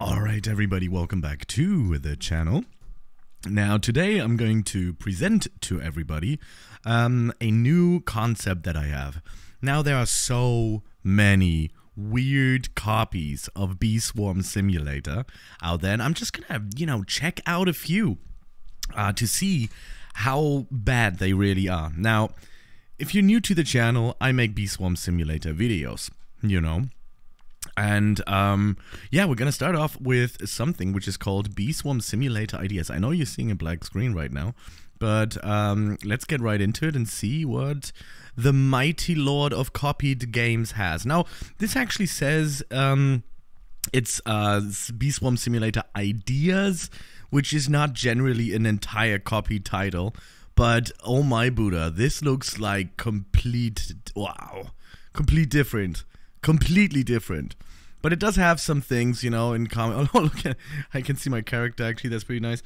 Alright everybody, welcome back to the channel. Now today I'm going to present to everybody a new concept that I have. Now there are so many weird copies of Bee Swarm Simulator out there, and I'm just gonna, you know, check out a few to see how bad they really are. Now, if you're new to the channel, I make Bee Swarm Simulator videos, you know. And yeah, we're gonna start off with something which is called Bee Swarm Simulator Ideas. I know you're seeing a black screen right now, but let's get right into it and see what the mighty lord of copied games has. Now, this actually says it's Bee Swarm Simulator Ideas, which is not generally an entire copy title, but oh my Buddha, this looks like complete, wow, completely different, but it does have some things, you know, in common. Oh, look at, I can see my character actually, that's pretty nice.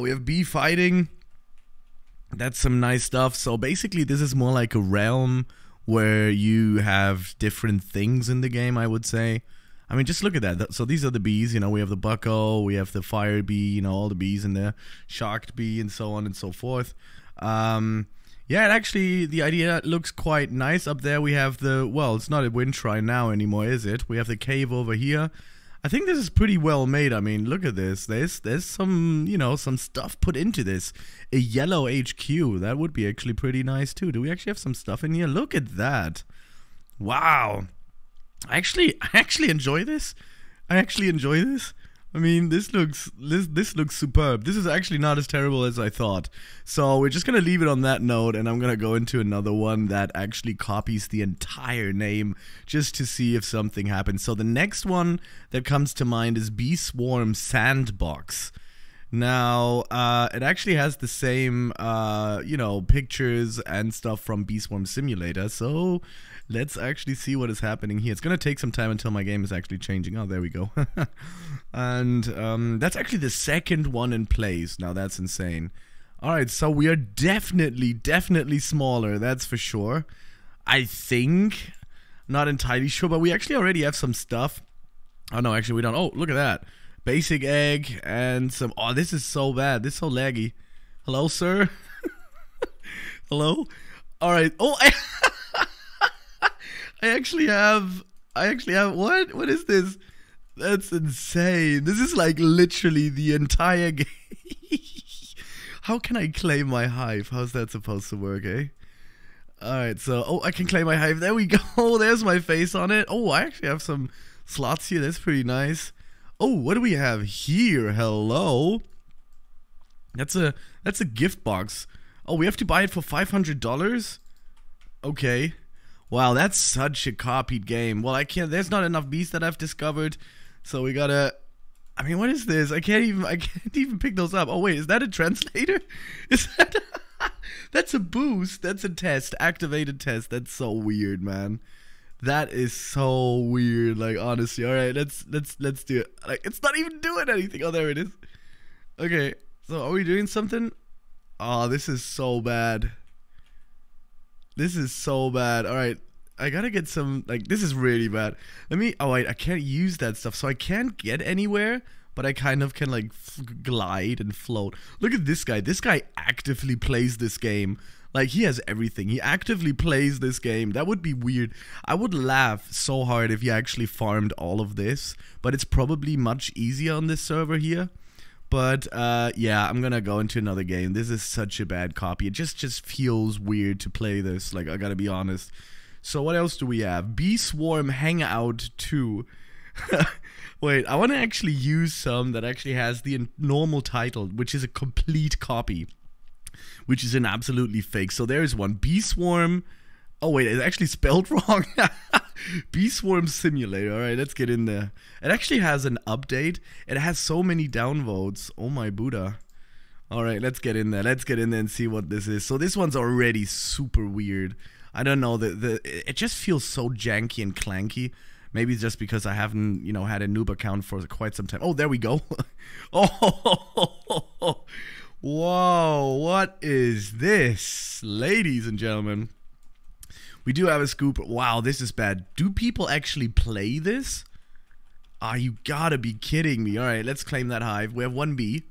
We have bee fighting, that's some nice stuff. So basically this is more like a realm where you have different things in the game, I would say. I mean, just look at that. So these are the bees, you know, we have the bucko, we have the fire bee, you know, all the bees in there, shark bee, and so on and so forth. Yeah, it actually, the idea looks quite nice. Up there we have the, well, it's not a wind shrine now anymore, is it? We have the cave over here. I think this is pretty well made. I mean, look at this. There's some, you know, some stuff put into this. A yellow HQ, that would be actually pretty nice too. Do we actually have some stuff in here? Look at that. Wow. I actually enjoy this. I mean, this looks superb. This is actually not as terrible as I thought. So we're just gonna leave it on that note, and I'm gonna go into another one that actually copies the entire name just to see if something happens. So the next one that comes to mind is Bee Swarm Sandbox. Now, it actually has the same, you know, pictures and stuff from Bee Swarm Simulator, so let's actually see what is happening here. It's gonna take some time until my game is actually changing. Oh, there we go. And, that's actually the second one in place. Now, that's insane. Alright, so we are definitely smaller, that's for sure. I think. Not entirely sure, but we actually already have some stuff. Oh, no, actually we don't. Oh, look at that. Basic egg and some. Oh, this is so bad. This is so laggy. Hello, sir. Hello. All right. Oh, I actually have. What? What is this? That's insane. This is like literally the entire game. How can I claim my hive? How's that supposed to work, eh? All right. So, oh, I can claim my hive. There we go. There's my face on it. Oh, I actually have some slots here. That's pretty nice. Oh, what do we have here? Hello. That's a gift box. Oh, we have to buy it for $500? Okay. Wow, that's such a copied game. Well, I can't, there's not enough bees that I've discovered. So we gotta, I mean, what is this? I can't even pick those up. Oh wait, is that a translator? Is that that's a boost. That's a test. Activated test. That's so weird, man. That is so weird, like, honestly. All right, let's do it. Like, it's not even doing anything. Oh, there it is. Okay, so are we doing something? Oh, this is so bad. This is so bad. All right, I gotta get some, like, this is really bad. Let me, oh, wait, I can't use that stuff, so I can't get anywhere, but I kind of can, like, glide and float. Look at this guy. This guy actively plays this game. Like, he has everything. He actively plays this game. That would be weird. I would laugh so hard if he actually farmed all of this. But it's probably much easier on this server here. But, yeah, I'm gonna go into another game. This is such a bad copy. It just feels weird to play this. Like, I gotta be honest. So, what else do we have? Bee Swarm Hangout 2. Wait, I wanna actually use some that actually has the normal title, which is a complete copy. Which is an absolutely fake. So there is one. Bee Swarm. Oh wait, it's actually spelled wrong. Bee Swarm Simulator. Alright, let's get in there. It actually has an update. It has so many downvotes. Oh my Buddha. Alright, let's get in there. Let's get in there and see what this is. So this one's already super weird. I don't know. It just feels so janky and clanky. Maybe just because I haven't, you know, had a noob account for quite some time. Oh, there we go. Oh, whoa, what is this? Ladies and gentlemen, we do have a scoop. Wow, this is bad. Do people actually play this? Ah, you gotta be kidding me. Alright, let's claim that hive. We have one bee.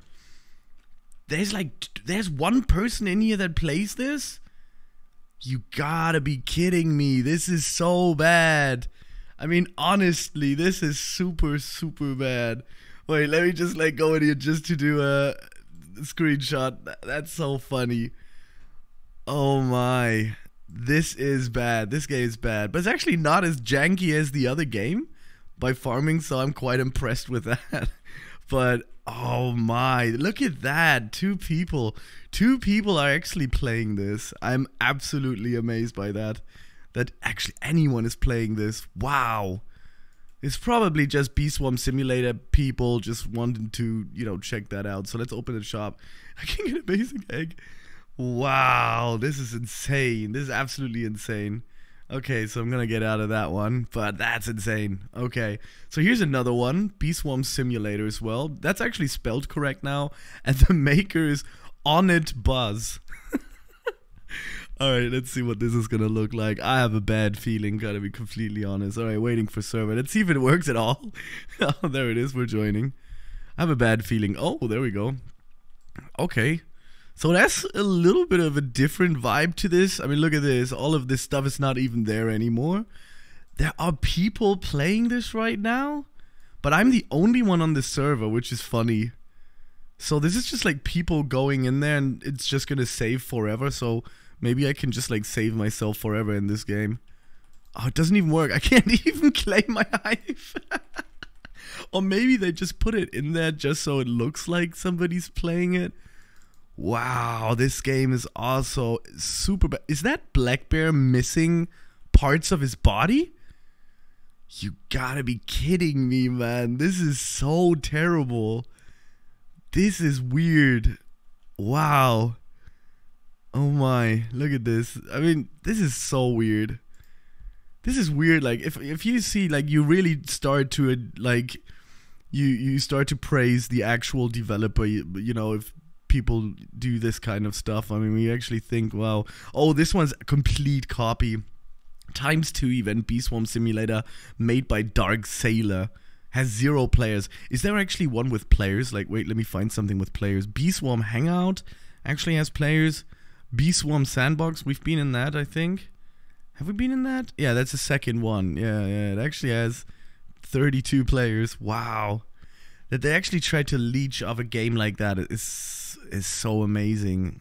There's like, there's one person in here that plays this? You gotta be kidding me. This is so bad. I mean, honestly, this is super, super bad. Wait, let me just like go in here just to do a screenshot. That's so funny. Oh my. This is bad. This game is bad. But it's actually not as janky as the other game by farming, so I'm quite impressed with that. But oh my, look at that. Two people are actually playing this. I'm absolutely amazed by that, that actually anyone is playing this. Wow. It's probably just Bee Swarm Simulator people just wanting to, you know, check that out. So let's open a shop. I can get a basic egg. Wow, this is insane. This is absolutely insane. Okay, so I'm gonna get out of that one, but that's insane. Okay, so here's another one, Bee Swarm Simulator as well. That's actually spelled correct now, and the maker is on it, Buzz. Alright, let's see what this is gonna look like. I have a bad feeling, gotta be completely honest. Alright, waiting for server. Let's see if it works at all. Oh, there it is, we're joining. I have a bad feeling. Oh, there we go. Okay. So that's a little bit of a different vibe to this. I mean, look at this. All of this stuff is not even there anymore. There are people playing this right now, but I'm the only one on the server, which is funny. So this is just like people going in there, and it's just gonna save forever. So maybe I can just like save myself forever in this game. Oh, it doesn't even work. I can't even claim my hive. Or maybe they just put it in there just so it looks like somebody's playing it. Wow, this game is also super bad. Is that black bear missing parts of his body? You gotta be kidding me, man. This is so terrible. This is weird. Wow. Oh my, look at this. I mean, this is so weird. This is weird. Like, if you see, like, you really start to, like, you start to praise the actual developer, you know, if people do this kind of stuff. I mean, we actually think, wow, oh, this one's a complete copy. X2 event Bee Swarm Simulator made by Dark Sailor. Has 0 players. Is there actually one with players? Like, wait, let me find something with players. Bee Swarm Hangout actually has players. Bee Swarm Sandbox, we've been in that, I think. Have we been in that? Yeah, that's the second one. Yeah, it actually has 32 players. Wow. That they actually tried to leech off a game like that is so amazing.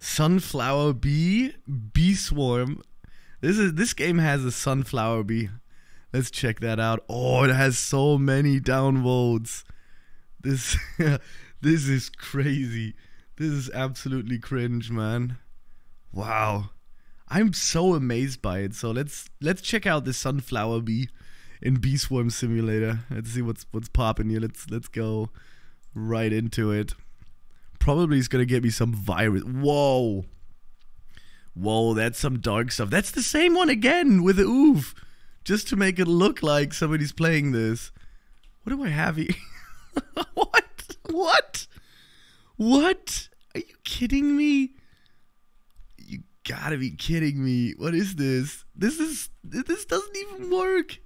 Sunflower bee swarm. This game has a sunflower bee. Let's check that out. Oh, it has so many downvotes. This this is crazy. This is absolutely cringe, man. Wow, I'm so amazed by it. So let's check out the sunflower bee in Bee Swarm Simulator. Let's see what's popping here. Let's go right into it. Probably is gonna get me some virus. Whoa, whoa, that's some dark stuff. That's the same one again with the oof, just to make it look like somebody's playing this. What do I have here? What? Are you kidding me? You gotta be kidding me. What is this? This doesn't even work.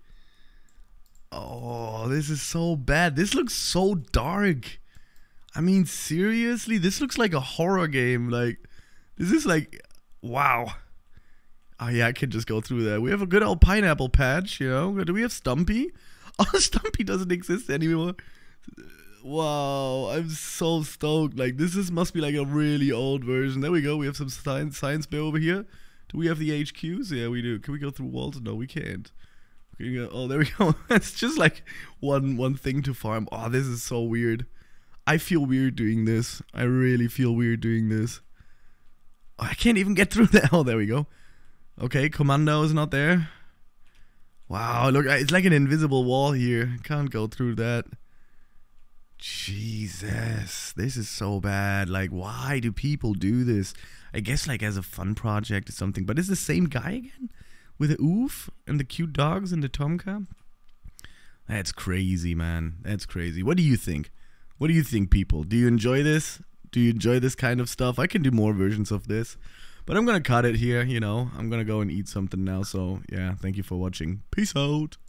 Oh, this is so bad. This looks so dark. I mean, seriously, this looks like a horror game. Like, this is like, wow. Oh yeah, I can just go through that. We have a good old pineapple patch, you know. Do we have Stumpy? Oh, Stumpy doesn't exist anymore. Wow, I'm so stoked. Like, this is, must be like a really old version. There we go. We have some science bear over here. Do we have the HQs? Yeah, we do. Can we go through walls? No, we can't. Oh, there we go. It's just like one thing to farm. Oh, this is so weird. I feel weird doing this. I really feel weird doing this. Oh, I can't even get through that. Oh, there we go. Okay, Commando is not there. Wow, look, it's like an invisible wall here. Can't go through that. Jesus, this is so bad. Like, why do people do this? I guess like as a fun project or something. But it's the same guy again? With the oof and the cute dogs and the Tomcat? That's crazy, man. That's crazy. What do you think? What do you think, people? Do you enjoy this? Do you enjoy this kind of stuff? I can do more versions of this. But I'm gonna cut it here, you know. I'm gonna go and eat something now. So, yeah, thank you for watching. Peace out.